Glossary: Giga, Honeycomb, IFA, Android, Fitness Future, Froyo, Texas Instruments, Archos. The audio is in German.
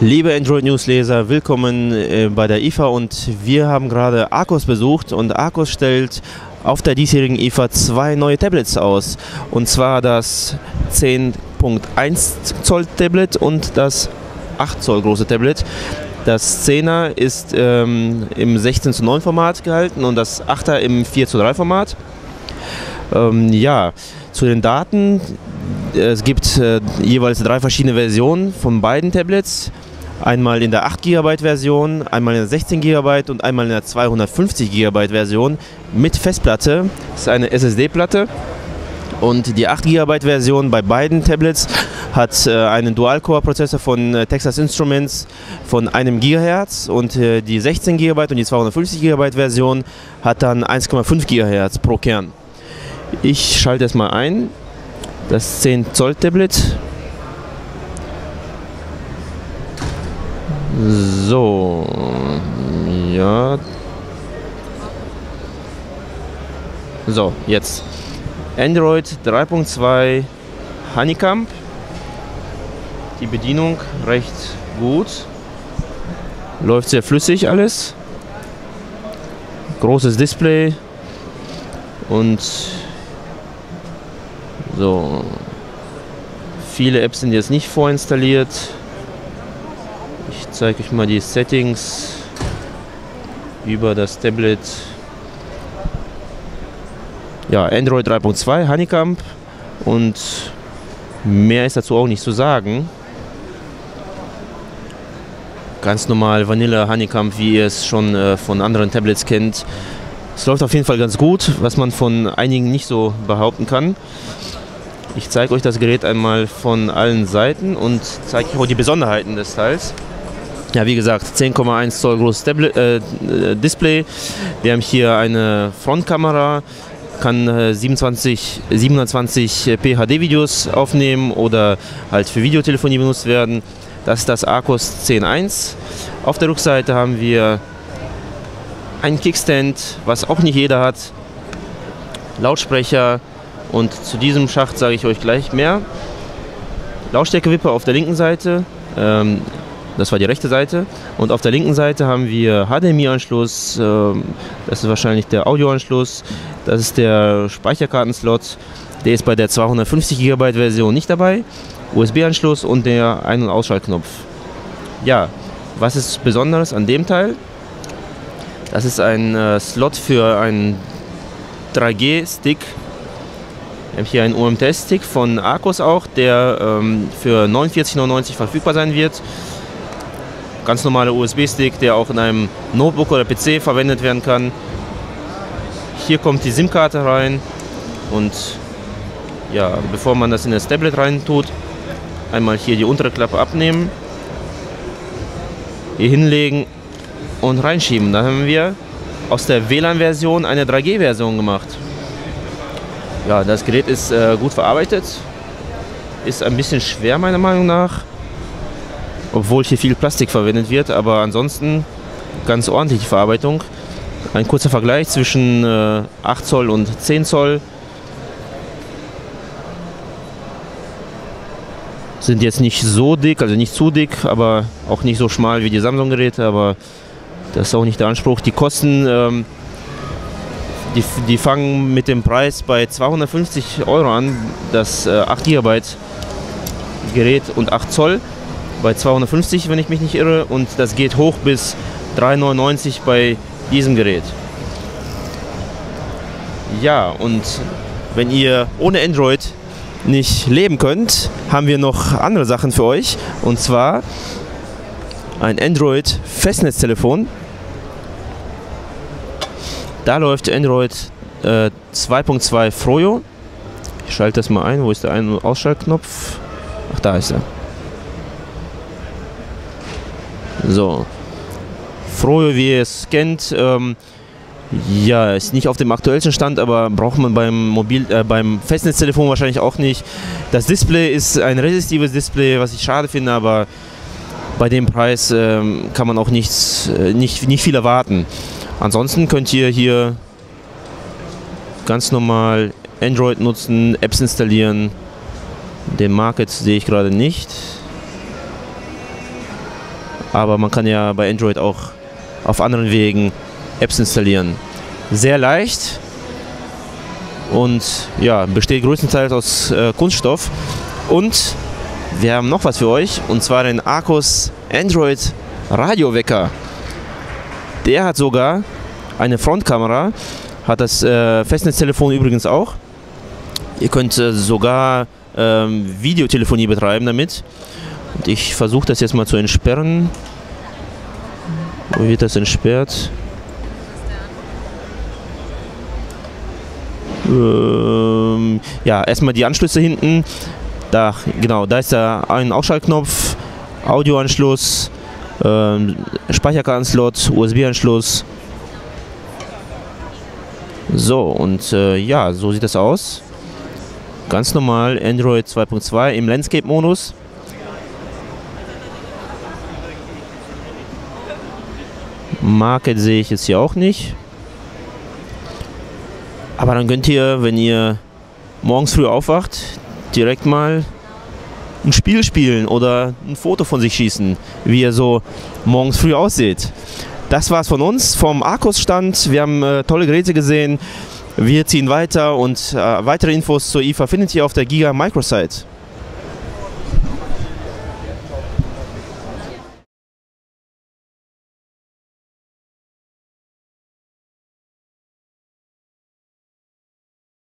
Liebe Android-Newsleser, willkommen bei der IFA, und wir haben gerade Archos besucht, und Archos stellt auf der diesjährigen IFA 2 neue Tablets aus, und zwar das 10.1 Zoll Tablet und das 8 Zoll große Tablet. Das 10er ist im 16:9 Format gehalten und das 8er im 4:3 Format. Ja, zu den Daten. Es gibt jeweils 3 verschiedene Versionen von beiden Tablets. Einmal in der 8 GB Version, einmal in der 16 GB und einmal in der 250 GB Version mit Festplatte. Das ist eine SSD-Platte. Und die 8 GB Version bei beiden Tablets hat einen Dual-Core-Prozessor von Texas Instruments von 1 GHz. Und die 16 GB und die 250 GB Version hat dann 1,5 GHz pro Kern. Ich schalte es mal ein. Das 10 Zoll Tablet. So, ja. So, jetzt. Android 3.2 Honeycomb. Die Bedienung recht gut. Läuft sehr flüssig alles. Großes Display. Und so, viele Apps sind jetzt nicht vorinstalliert. Ich zeige euch mal die Settings über das Tablet. Ja, Android 3.2 Honeycomb, und mehr ist dazu auch nicht zu sagen. Ganz normal Vanilla Honeycomb, wie ihr es schon von anderen Tablets kennt. Es läuft auf jeden Fall ganz gut, was man von einigen nicht so behaupten kann. Ich zeige euch das Gerät einmal von allen Seiten und zeige euch die Besonderheiten des Teils. Ja, wie gesagt, 10,1 Zoll großes Display. Wir haben hier eine Frontkamera, kann 720p HD-Videos aufnehmen oder halt für Videotelefonie benutzt werden. Das ist das Archos 10.1. Auf der Rückseite haben wir einen Kickstand, was auch nicht jeder hat, Lautsprecher. Und zu diesem Schacht sage ich euch gleich mehr. Lautstärkewippe auf der linken Seite, das war die rechte Seite. Und auf der linken Seite haben wir HDMI-Anschluss, das ist wahrscheinlich der Audioanschluss. Das ist der Speicherkartenslot, der ist bei der 250 GB Version nicht dabei. USB-Anschluss und der Ein- und Ausschaltknopf. Ja, was ist Besonderes an dem Teil? Das ist ein Slot für einen 3G-Stick. Wir haben hier einen UMTS-Stick von Archos auch, der für 49,99 € verfügbar sein wird. Ganz normaler USB-Stick, der auch in einem Notebook oder PC verwendet werden kann. Hier kommt die SIM-Karte rein, und ja, bevor man das in das Tablet rein tut, einmal hier die untere Klappe abnehmen, hier hinlegen und reinschieben. Da haben wir aus der WLAN-Version eine 3G-Version gemacht. Ja, das Gerät ist gut verarbeitet, ist ein bisschen schwer meiner Meinung nach, obwohl hier viel Plastik verwendet wird, aber ansonsten ganz ordentliche Verarbeitung. Ein kurzer Vergleich zwischen 8 Zoll und 10 Zoll. Sind jetzt nicht so dick, also nicht zu dick, aber auch nicht so schmal wie die Samsung-Geräte, aber das ist auch nicht der Anspruch. Die Kosten... Die fangen mit dem Preis bei 250 € an, das 8 GB Gerät und 8 Zoll bei 250, wenn ich mich nicht irre, und das geht hoch bis 3,99 € bei diesem Gerät. Ja, und wenn ihr ohne Android nicht leben könnt, haben wir noch andere Sachen für euch, und zwar ein Android Festnetztelefon. Da läuft Android 2.2 Froyo. Ich schalte das mal ein. Wo ist der Ein- und Ausschaltknopf? Ach, da ist er. So. Froyo, wie ihr es kennt, ja, ist nicht auf dem aktuellsten Stand, aber braucht man beim Festnetztelefon wahrscheinlich auch nicht. Das Display ist ein resistives Display, was ich schade finde, aber bei dem Preis kann man auch nicht viel erwarten. Ansonsten könnt ihr hier ganz normal Android nutzen, Apps installieren. Den Market sehe ich gerade nicht. aber man kann ja bei Android auch auf anderen Wegen Apps installieren. Sehr leicht und ja, besteht größtenteils aus Kunststoff. Und wir haben noch was für euch, und zwar den Archos Android Radiowecker. Der hat sogar eine Frontkamera, hat das Festnetztelefon übrigens auch. Ihr könnt sogar Videotelefonie betreiben damit. Und ich versuche das jetzt mal zu entsperren. Wo wird das entsperrt? Ja, erstmal die Anschlüsse hinten. Da, genau, da ist der ein Ausschaltknopf, Audioanschluss, Speicherkartenslot, USB-Anschluss. So, und ja, so sieht das aus. Ganz normal Android 2.2 im Landscape-Modus. Marke sehe ich jetzt hier auch nicht. Aber dann könnt ihr, wenn ihr morgens früh aufwacht, direkt mal ein Spiel spielen oder ein Foto von sich schießen, wie ihr so morgens früh aussieht. Das war's von uns, vom Archos-Stand. Wir haben tolle Geräte gesehen. Wir ziehen weiter und weitere Infos zur IFA findet ihr auf der Giga Microsite.